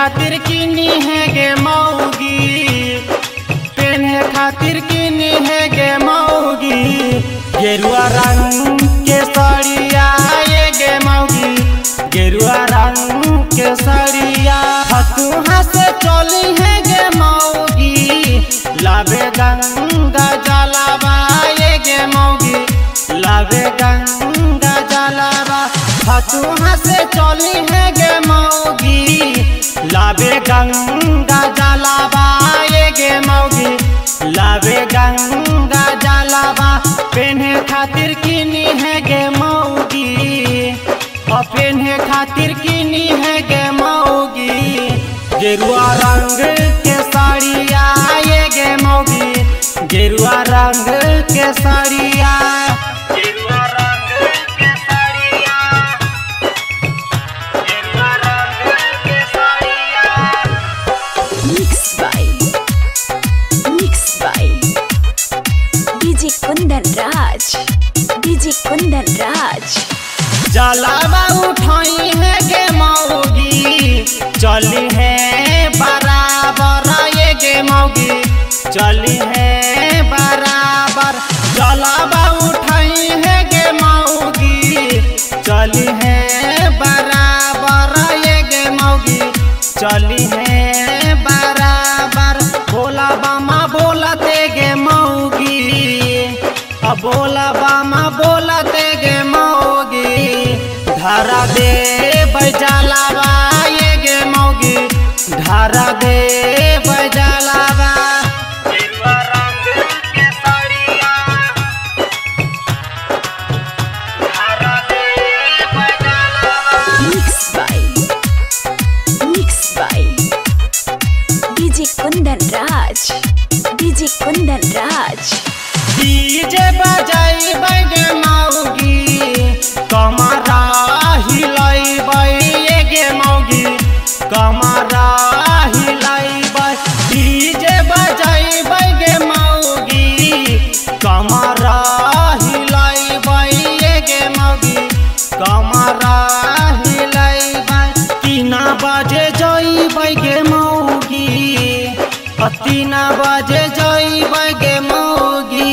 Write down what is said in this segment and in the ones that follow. खातिर किनी है गे मौगी, पेन्हे खातिर किनी है गे मौगी। गेरुआ रंग के साड़िया ये गे मौगी, गेरुआ रंग के साड़िया फतुहा से चली है गे मौगी। लावे गंगा जलावा ये गे मौगी, लावे गंगा जलावा फतुहा से चली है गे मौगी। लावे गंगा जलावा ये गे मौगी, लावे गंगा जलावा। पेन्हे खातिर किनी है गे मौगी, और पेन्हे खातिर किनी है गे मौगी। गेरुआ रंग के साड़िया ये गे मौगी, गेरुआ रंग के साड़िया। जलावा उठाई है गे मौगी, चली है बराबर ये गे मौगी, चली है बराबर। जलावा उठाई है गे मौगी, चली है बराबर ये गे मौगी, चली है बराबर। बोला बामा बोलते गे मौगी, बोला बामा बोलते गे मौगी। धारा दे बजलावा ये गे मौगी, धारा दे बजलावा। गेरुआ रंग के साड़िया, धारा दे बजलावा। Mix by DJ Kundan Raj, DJ Kundan Raj. DJ बजाई गे मौगी, कमरा हिलाई ये गे मौगी, कमरा हिलाई। डीजे बजाई गे मौगी, कमरा हिलाई ये गे मौगी, कमरा हिलाई। तीना बजे जाई गे मौगी, तीना बजे जाई गे मौगी।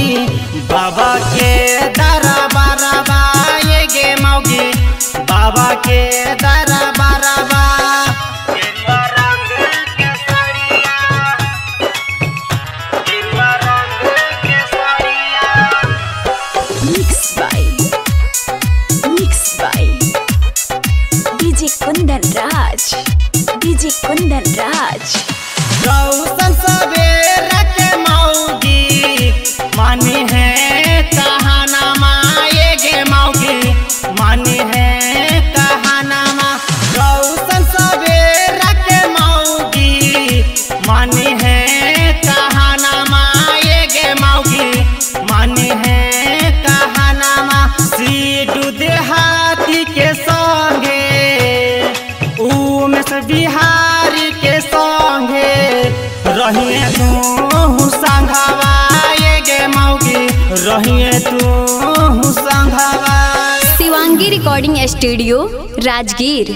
बाबा के दरबारवा ये गे मौगी, बाबा के दरबारवा। गेरुआ रंग के साड़िया, गेरुआ रंग के साड़िया। Mix by DJ Kundan Raj, DJ Kundan Raj. रौशन सवेरा के मौगी, मानी है कहानामा ये गे मौगी, मानी है कहानामा। रौशन सवेरा के मौगी, मानी है कहानामा ये गे मौगी, मानी है कहानामा। श्री डूदे हाथी के संगे, उमेश बिहारी के संगे रहिए तू संघवा ये गे मौगी, रहिए तू संघवा। Shivangi recording studio Rajgir.